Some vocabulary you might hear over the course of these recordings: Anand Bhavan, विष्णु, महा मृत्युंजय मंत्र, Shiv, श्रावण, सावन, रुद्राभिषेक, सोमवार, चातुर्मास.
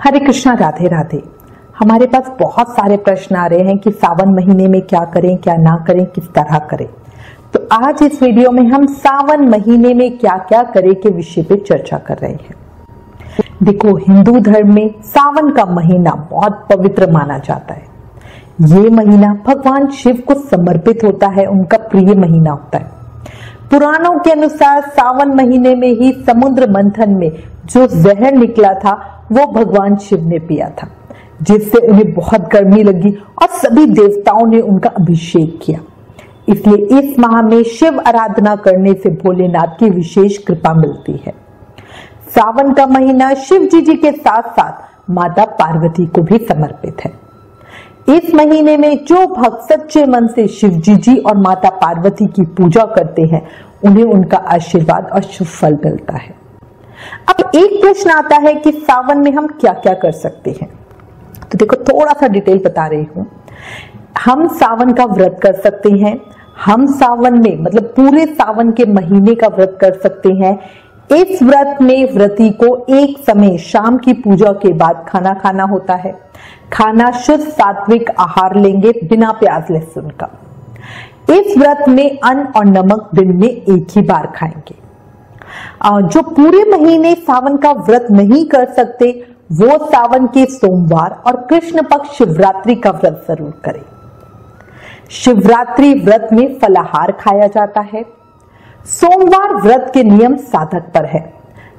हरे कृष्णा, राधे राधे। हमारे पास बहुत सारे प्रश्न आ रहे हैं कि सावन महीने में क्या करें, क्या ना करें, किस तरह करें। तो आज इस वीडियो में हम सावन महीने में क्या क्या करें के विषय पे चर्चा कर रहे हैं। देखो, हिंदू धर्म में सावन का महीना बहुत पवित्र माना जाता है। ये महीना भगवान शिव को समर्पित होता है, उनका प्रिय महीना होता है। पुराणों के अनुसार सावन महीने में ही समुद्र मंथन में जो जहर निकला था वो भगवान शिव ने पिया था, जिससे उन्हें बहुत गर्मी लगी और सभी देवताओं ने उनका अभिषेक किया। इसलिए इस माह में शिव आराधना करने से भोलेनाथ की विशेष कृपा मिलती है। सावन का महीना शिव जी के साथ साथ माता पार्वती को भी समर्पित है। इस महीने में जो भक्त सच्चे मन से शिवजी जी और माता पार्वती की पूजा करते हैं, उन्हें उनका आशीर्वाद और शुभ फल मिलता है। अब एक प्रश्न आता है कि सावन में हम क्या क्या कर सकते हैं। तो देखो, थोड़ा सा डिटेल बता रही हूँ। हम सावन का व्रत कर सकते हैं। हम सावन में मतलब पूरे सावन के महीने का व्रत कर सकते हैं। इस व्रत में व्रती को एक समय शाम की पूजा के बाद खाना खाना होता है। खाना शुद्ध सात्विक आहार लेंगे, बिना प्याज लहसुन का। इस व्रत में अन्न और नमक दिन में एक ही बार खाएंगे। जो पूरे महीने सावन का व्रत नहीं कर सकते, वो सावन के सोमवार और कृष्ण पक्ष शिवरात्रि का व्रत जरूर करें। शिवरात्रि व्रत में फलाहार खाया जाता है। सोमवार व्रत के नियम साधक पर है।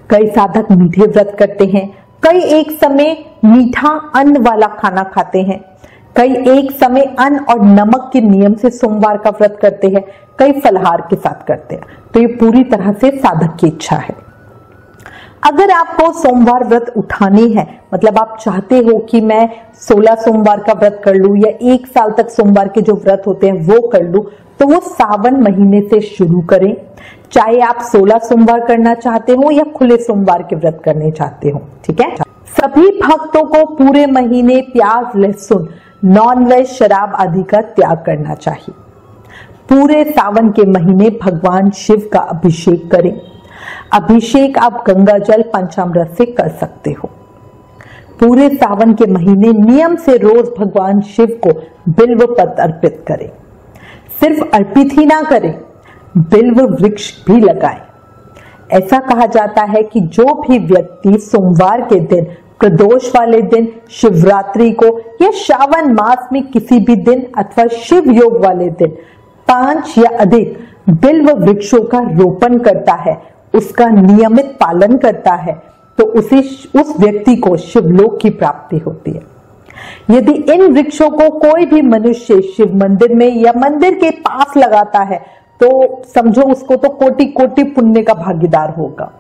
कई साधक मीठे व्रत करते हैं, कई एक समय मीठा अन्न वाला खाना खाते हैं, कई एक समय अन्न और नमक के नियम से सोमवार का व्रत करते हैं, कई फलाहार के साथ करते हैं। तो ये पूरी तरह से साधक की इच्छा है। अगर आपको सोमवार व्रत उठानी है, मतलब आप चाहते हो कि मैं 16 सोमवार का व्रत कर लूं या एक साल तक सोमवार के जो व्रत होते हैं वो कर लूं, तो वो सावन महीने से शुरू करें। चाहे आप 16 सोमवार करना चाहते हो या खुले सोमवार के व्रत करने चाहते हो, ठीक है। सभी भक्तों को पूरे महीने प्याज लहसुन नॉनवेज शराब आदि का त्याग करना चाहिए। पूरे सावन के महीने भगवान शिव का अभिषेक करें। अभिषेक आप गंगा जल पंचामृत से कर सकते हो। पूरे सावन के महीने नियम से रोज भगवान शिव को बिल्व पत्र अर्पित करें। सिर्फ अर्पित ही ना करें, बिल्व वृक्ष भी लगाएं। ऐसा कहा जाता है कि जो भी व्यक्ति सोमवार के दिन, प्रदोष वाले दिन, शिवरात्रि को या श्रावण मास में किसी भी दिन अथवा शिव योग वाले दिन 5 या अधिक बिल्व वृक्षों का रोपण करता है, उसका नियमित पालन करता है, तो उसे उस व्यक्ति को शिवलोक की प्राप्ति होती है। यदि इन वृक्षों को कोई भी मनुष्य शिव मंदिर में या मंदिर के पास लगाता है, तो समझो उसको तो कोटि कोटि पुण्य का भागीदार होगा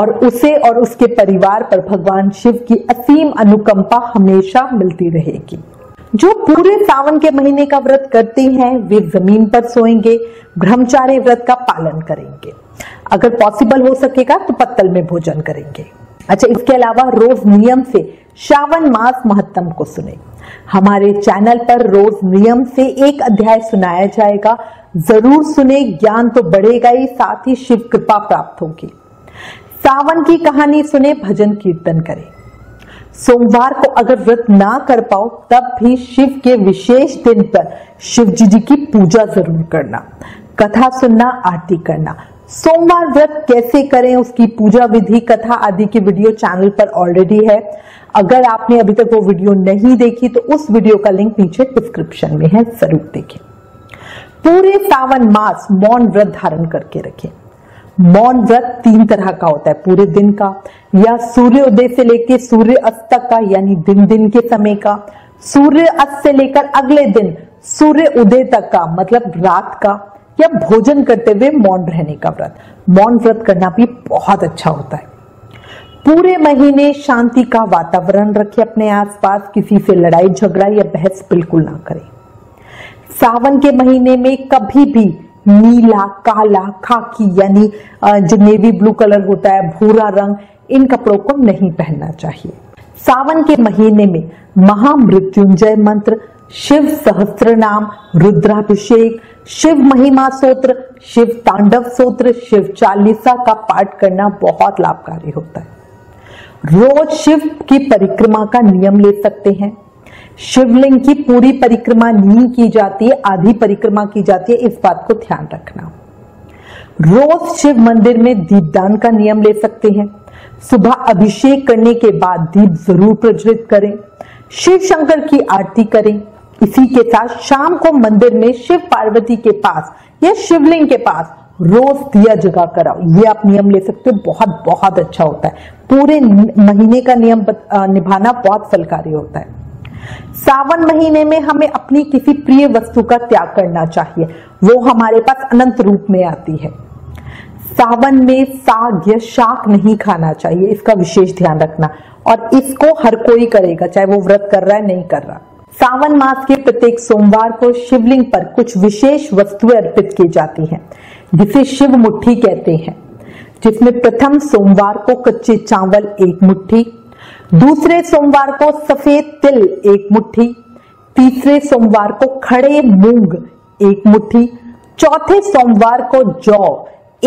और उसे और उसके परिवार पर भगवान शिव की असीम अनुकंपा हमेशा मिलती रहेगी। जो पूरे सावन के महीने का व्रत करते हैं वे जमीन पर सोएंगे, ब्रह्मचार्य व्रत का पालन करेंगे, अगर पॉसिबल हो सकेगा तो पत्तल में भोजन करेंगे। अच्छा, इसके अलावा रोज नियम से श्रावण मास महत्तम को सुने। हमारे चैनल पर रोज नियम से एक अध्याय सुनाया जाएगा, जरूर सुने। ज्ञान तो बढ़ेगा ही, साथ ही शिव कृपा प्राप्त होगी। सावन की कहानी सुने, भजन कीर्तन करें। सोमवार को अगर व्रत ना कर पाओ, तब भी शिव के विशेष दिन पर शिव जी की पूजा जरूर करना, कथा सुनना, आरती करना। सोमवार व्रत कैसे करें, उसकी पूजा विधि, कथा आदि की वीडियो चैनल पर ऑलरेडी है। अगर आपने अभी तक वो वीडियो नहीं देखी तो उस वीडियो का लिंक नीचे डिस्क्रिप्शन में है, जरूर देखें। पूरे सावन मास मौन व्रत धारण करके रखें। मौन व्रत 3 तरह का होता है, पूरे दिन का या सूर्योदय से लेकर सूर्य अस्त तक का, यानी दिन के समय का, सूर्य अस्त से लेकर अगले दिन सूर्य उदय तक का मतलब रात का, या भोजन करते हुए मौन रहने का व्रत। मौन व्रत करना भी बहुत अच्छा होता है। पूरे महीने शांति का वातावरण रखें अपने आसपास, किसी से लड़ाई झगड़ा या बहस बिल्कुल ना करें। सावन के महीने में कभी भी नीला, काला, खाकी यानी जो नेवी ब्लू कलर होता है, भूरा रंग, इन कपड़ों को नहीं पहनना चाहिए। सावन के महीने में महा मृत्युंजय मंत्र, शिव सहस्त्र नाम, रुद्राभिषेक, शिव महिमा स्तोत्र, शिव तांडव स्तोत्र, शिव चालीसा का पाठ करना बहुत लाभकारी होता है। रोज शिव की परिक्रमा का नियम ले सकते हैं। शिवलिंग की पूरी परिक्रमा नहीं की जाती है, आधी परिक्रमा की जाती है, इस बात को ध्यान रखना। रोज शिव मंदिर में दीपदान का नियम ले सकते हैं। सुबह अभिषेक करने के बाद दीप जरूर प्रज्वलित करें। शिव शंकर की आरती करें। इसी के साथ शाम को मंदिर में शिव पार्वती के पास या शिवलिंग के पास रोज दिया जगा कराओ। ये आप नियम ले सकते हो, बहुत बहुत अच्छा होता है। पूरे महीने का नियम निभाना बहुत फलकारी होता है। सावन महीने में हमें अपनी किसी प्रिय वस्तु का त्याग करना चाहिए, वो हमारे पास अनंत रूप में आती है। सावन में साग या शाक नहीं खाना चाहिए, इसका विशेष ध्यान रखना। और इसको हर कोई करेगा, चाहे वो व्रत कर रहा है नहीं कर रहा। सावन मास के प्रत्येक सोमवार को शिवलिंग पर कुछ विशेष वस्तुएं अर्पित की जाती हैं, जिसे शिव मुट्ठी कहते हैं, जिसमें प्रथम सोमवार को कच्चे चावल 1 मुट्ठी, दूसरे सोमवार को सफेद तिल 1 मुट्ठी, तीसरे सोमवार को खड़े मूंग 1 मुट्ठी, चौथे सोमवार को जौ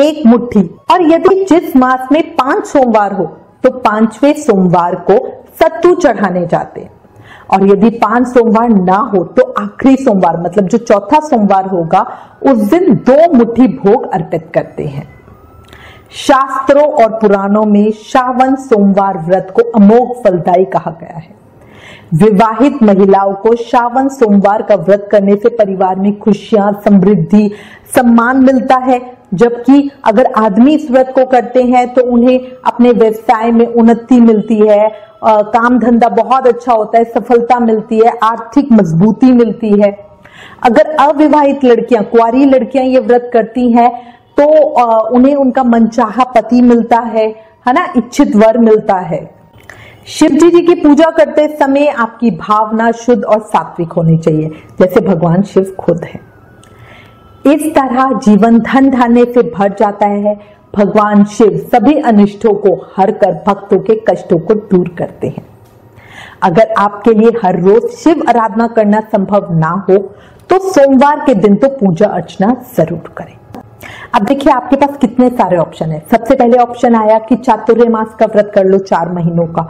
1 मुट्ठी, और यदि जिस मास में 5 सोमवार हो तो 5वें सोमवार को सत्तू चढ़ाने जाते। और यदि 5 सोमवार ना हो तो आखिरी सोमवार मतलब जो चौथा सोमवार होगा उस दिन 2 मुट्ठी भोग अर्पित करते हैं। शास्त्रों और पुराणों में श्रावण सोमवार व्रत को अमोघ फलदायी कहा गया है। विवाहित महिलाओं को श्रावण सोमवार का व्रत करने से परिवार में खुशियां, समृद्धि, सम्मान मिलता है। जबकि अगर आदमी इस व्रत को करते हैं तो उन्हें अपने व्यवसाय में उन्नति मिलती है, काम धंधा बहुत अच्छा होता है, सफलता मिलती है, आर्थिक मजबूती मिलती है। अगर अविवाहित लड़कियां, कुंवारी लड़कियां ये व्रत करती हैं तो उन्हें उनका मनचाहा पति मिलता है ना, इच्छित वर मिलता है। शिवजी जी की पूजा करते समय आपकी भावना शुद्ध और सात्विक होनी चाहिए, जैसे भगवान शिव खुद है। इस तरह जीवन धन धान्य से भर जाता है। भगवान शिव सभी अनिष्टों को हर कर भक्तों के कष्टों को दूर करते हैं। अगर आपके लिए हर रोज शिव आराधना करना संभव ना हो तो सोमवार के दिन तो पूजा अर्चना जरूर करें। अब देखिए आपके पास कितने सारे ऑप्शन है। सबसे पहले ऑप्शन आया कि चातुर्मास का व्रत कर लो, 4 महीनों का।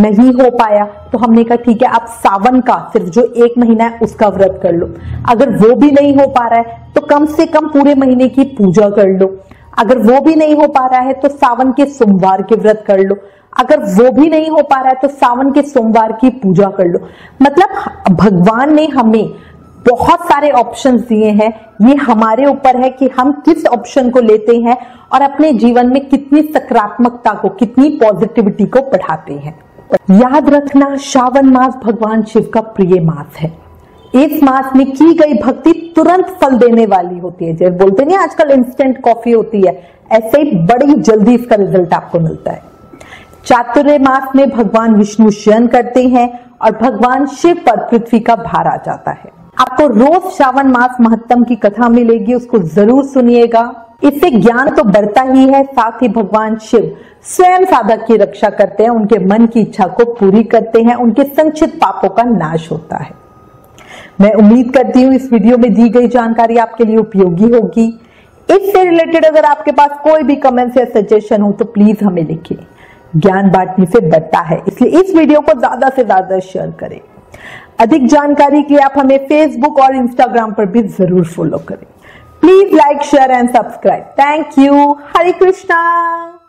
नहीं हो पाया तो हमने कहा ठीक है आप सावन का सिर्फ जो 1 महीना है उसका व्रत कर लो। अगर वो भी नहीं हो पा रहा है तो कम से कम पूरे महीने की पूजा कर लो। अगर वो भी नहीं हो पा रहा है तो सावन के सोमवार के व्रत कर लो। अगर वो भी नहीं हो पा रहा है तो सावन के सोमवार की पूजा कर लो। मतलब भगवान ने हमें बहुत सारे ऑप्शंस दिए हैं, ये हमारे ऊपर है कि हम किस ऑप्शन को लेते हैं और अपने जीवन में कितनी सकारात्मकता को, कितनी पॉजिटिविटी को बढ़ाते हैं। याद रखना, श्रावण मास भगवान शिव का प्रिय मास है। इस मास में की गई भक्ति तुरंत फल देने वाली होती है। जैसे बोलते नहीं आजकल इंस्टेंट कॉफी होती है, ऐसे ही बड़ी जल्दी इसका रिजल्ट आपको मिलता है। चातुर्मास में भगवान विष्णु शयन करते हैं और भगवान शिव पर पृथ्वी का भार आ जाता है। आपको रोज श्रावण मास महत्तम की कथा मिलेगी, उसको जरूर सुनिएगा। इससे ज्ञान तो बढ़ता ही है, साथ ही भगवान शिव स्वयं साधक की रक्षा करते हैं, उनके मन की इच्छा को पूरी करते हैं, उनके संचित पापों का नाश होता है। मैं उम्मीद करती हूँ इस वीडियो में दी गई जानकारी आपके लिए उपयोगी होगी। इससे रिलेटेड अगर आपके पास कोई भी कमेंट्स या सजेशन हो तो प्लीज हमें लिखिए। ज्ञान बांटने से बढ़ता है, इसलिए इस वीडियो को ज्यादा से ज्यादा शेयर करें। अधिक जानकारी के लिए आप हमें फेसबुक और इंस्टाग्राम पर भी जरूर फॉलो करें। Please like, share and subscribe. Thank you. Hare Krishna.